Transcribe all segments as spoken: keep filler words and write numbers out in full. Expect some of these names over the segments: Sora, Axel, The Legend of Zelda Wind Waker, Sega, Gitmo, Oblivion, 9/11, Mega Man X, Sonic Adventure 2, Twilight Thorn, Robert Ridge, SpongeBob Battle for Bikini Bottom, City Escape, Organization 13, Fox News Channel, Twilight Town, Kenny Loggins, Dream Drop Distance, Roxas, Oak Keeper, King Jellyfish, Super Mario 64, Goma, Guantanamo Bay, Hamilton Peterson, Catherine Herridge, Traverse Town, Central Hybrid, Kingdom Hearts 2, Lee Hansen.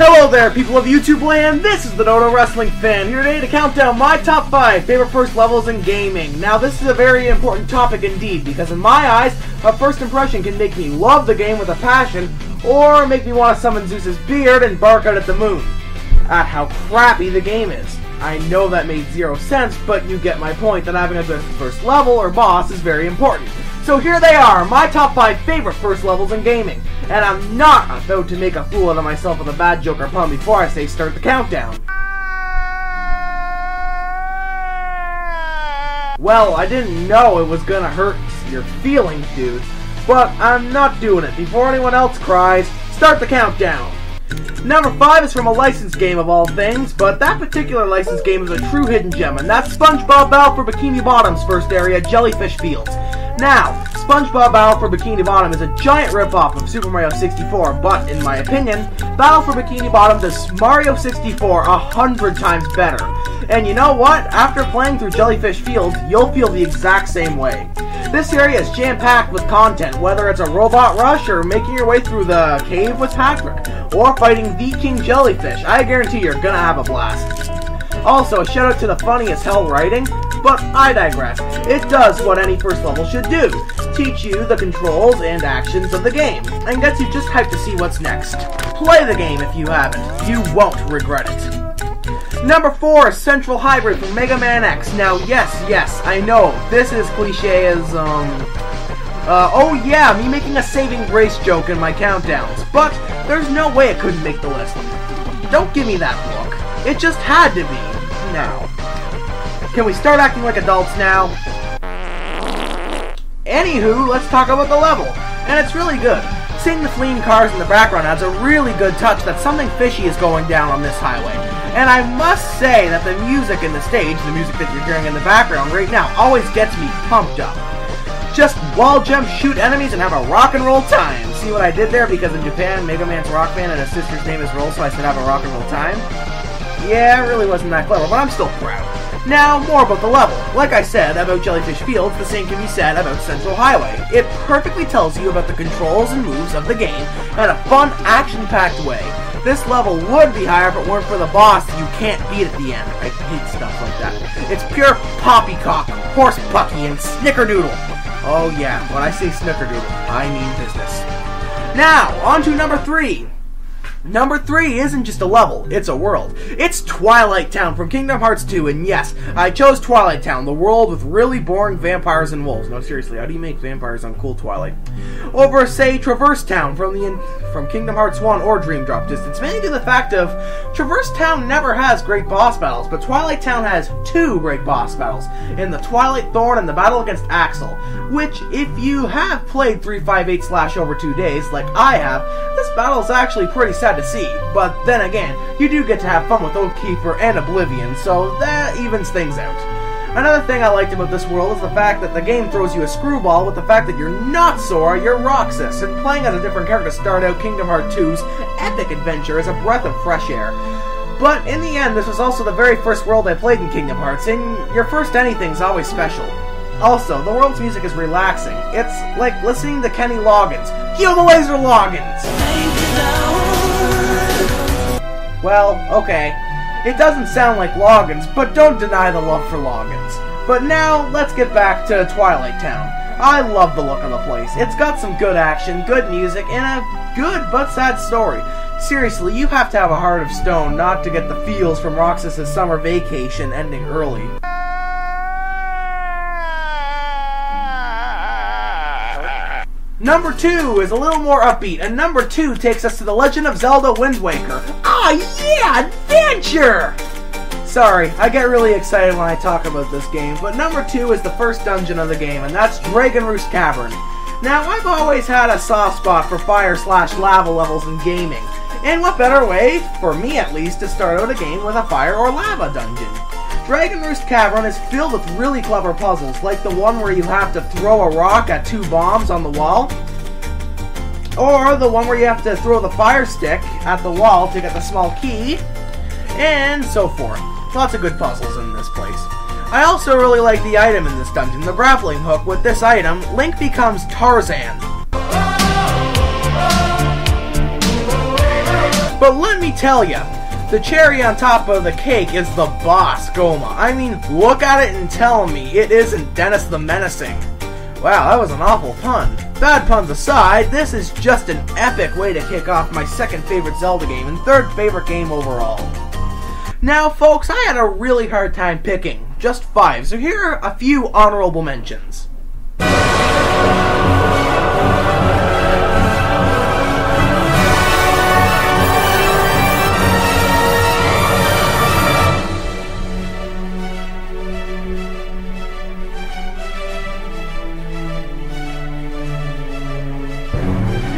Hello there, people of YouTube land, this is the Nono Wrestling Fan, here today to count down my top five favorite first levels in gaming. Now this is a very important topic indeed, because in my eyes, a first impression can make me love the game with a passion, or make me want to summon Zeus's beard and bark out at the moon, at how crappy the game is. I know that made zero sense, but you get my point that having a good first level or boss is very important. So here they are, my top five favorite first levels in gaming. And I'm not about to make a fool out of myself with a bad joke or pun before I say start the countdown. Well, I didn't know it was gonna hurt your feelings, dude. But I'm not doing it. Before anyone else cries, start the countdown. Number five is from a licensed game of all things, but that particular licensed game is a true hidden gem, and that's SpongeBob Battle for Bikini Bottom's first area, Jellyfish Fields. Now, SpongeBob Battle for Bikini Bottom is a giant ripoff of Super Mario sixty-four, but in my opinion, Battle for Bikini Bottom does Mario sixty-four a hundred times better. And you know what? After playing through Jellyfish Fields, you'll feel the exact same way. This area is jam-packed with content, whether it's a robot rush or making your way through the cave with Patrick, or fighting the King Jellyfish. I guarantee you're gonna have a blast. Also, a shout out to the funny as hell writing, but I digress. It does what any first level should do, teach you the controls and actions of the game, and gets you just hyped to see what's next. Play the game if you haven't, you won't regret it. Number four is Central Hybrid from Mega Man X. Now yes, yes, I know, this is cliche as, um... Uh, oh yeah, me making a saving grace joke in my countdowns, but there's no way it couldn't make the list. Don't give me that look. It just had to be. Now, can we start acting like adults now? Anywho, let's talk about the level. And it's really good. Seeing the fleeing cars in the background adds a really good touch that something fishy is going down on this highway. And I must say that the music in the stage, the music that you're hearing in the background right now, always gets me pumped up. Just wall jump, shoot enemies, and have a rock and roll time. See what I did there? Because in Japan, Mega Man's Rock Band and his sister's name is Roll, so I said have a rock and roll time. Yeah, it really wasn't that clever, but I'm still proud. Now, more about the level. Like I said about Jellyfish Fields, the same can be said about Central Highway. It perfectly tells you about the controls and moves of the game in a fun, action-packed way. This level would be higher if it weren't for the boss you can't beat at the end. I hate stuff like that. It's pure poppycock, horsepucky, and snickerdoodle. Oh yeah, when I say snickerdoodle, I mean business. Now, on to number three. Number three isn't just a level, it's a world. It's Twilight Town from Kingdom Hearts two, and yes, I chose Twilight Town, the world with really boring vampires and wolves. No, seriously, how do you make vampires on cool Twilight? Over, say, Traverse Town from the from Kingdom Hearts one or Dream Drop Distance, mainly to the fact of Traverse Town never has great boss battles, but Twilight Town has two great boss battles, in the Twilight Thorn and the battle against Axel, which, if you have played three five eight slash over two days, like I have, this battle is actually pretty sad to see, but then again, you do get to have fun with Oak Keeper and Oblivion, so that evens things out. Another thing I liked about this world is the fact that the game throws you a screwball with the fact that you're not Sora, you're Roxas, and playing as a different character to start out Kingdom Hearts two's epic adventure is a breath of fresh air. But in the end, this was also the very first world I played in Kingdom Hearts, and your first anything's always special. Also, the world's music is relaxing. It's like listening to Kenny Loggins. Kill the Laser Loggins! Well, okay. It doesn't sound like Loggins, but don't deny the love for Loggins. But now, let's get back to Twilight Town. I love the look of the place. It's got some good action, good music, and a good but sad story. Seriously, you have to have a heart of stone not to get the feels from Roxas' summer vacation ending early. Number two is a little more upbeat, and number two takes us to The Legend of Zelda Wind Waker. Ah, yeah, adventure! Sorry, I get really excited when I talk about this game, but number two is the first dungeon of the game, and that's Dragon Roost Cavern. Now, I've always had a soft spot for fire slash lava levels in gaming, and what better way, for me at least, to start out a game with a fire or lava dungeon? Dragon Roost Cavern is filled with really clever puzzles, like the one where you have to throw a rock at two bombs on the wall, or the one where you have to throw the fire stick at the wall to get the small key, and so forth. Lots of good puzzles in this place. I also really like the item in this dungeon, the grappling hook. With this item, Link becomes Tarzan. But let me tell you, the cherry on top of the cake is the boss, Goma. I mean, look at it and tell me it isn't Dennis the Menacing. Wow, that was an awful pun. Bad puns aside, this is just an epic way to kick off my second favorite Zelda game and third favorite game overall. Now folks, I had a really hard time picking just five, so here are a few honorable mentions.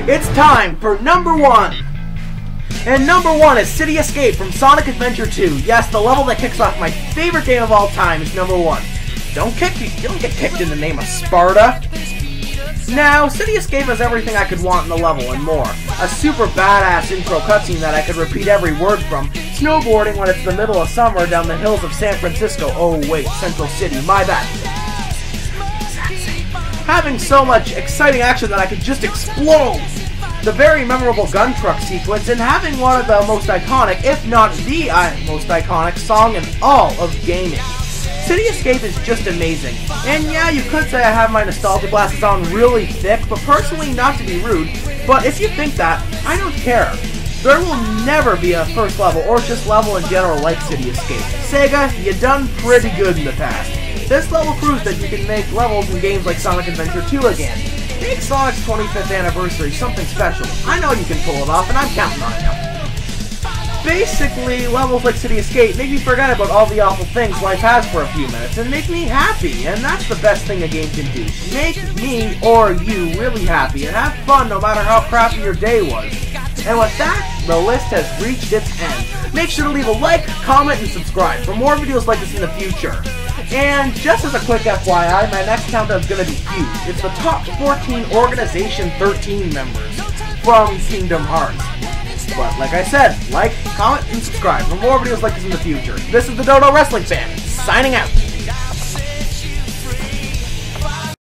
It's time for number one! And number one is City Escape from Sonic Adventure two. Yes, the level that kicks off my favorite game of all time is number one. Don't kick, don't get kicked in the name of Sparta. Now, City Escape has everything I could want in the level and more. A super badass intro cutscene that I could repeat every word from, snowboarding when it's the middle of summer down the hills of San Francisco. Oh wait, Central City, my bad. Having so much exciting action that I could just explode! The very memorable gun truck sequence, and having one of the most iconic, if not the uh, most iconic, song in all of gaming. City Escape is just amazing, and yeah, you could say I have my nostalgia glasses on really thick, but personally, not to be rude, but if you think that, I don't care. There will never be a first level, or just level in general, like City Escape. Sega, you done pretty good in the past. This level proves that you can make levels in games like Sonic Adventure two again. Make Sonic's twenty-fifth anniversary something special. I know you can pull it off, and I'm counting on you. Basically, levels like City Escape make me forget about all the awful things life has for a few minutes and make me happy, and that's the best thing a game can do. Make me or you really happy and have fun no matter how crappy your day was. And with that, the list has reached its end. Make sure to leave a like, comment, and subscribe for more videos like this in the future. And just as a quick F Y I, my next countdown is going to be huge. It's the top fourteen Organization thirteen members from Kingdom Hearts. But like I said, like, comment, and subscribe for more videos like this in the future. This is the Dodo Wrestling Fan, signing out.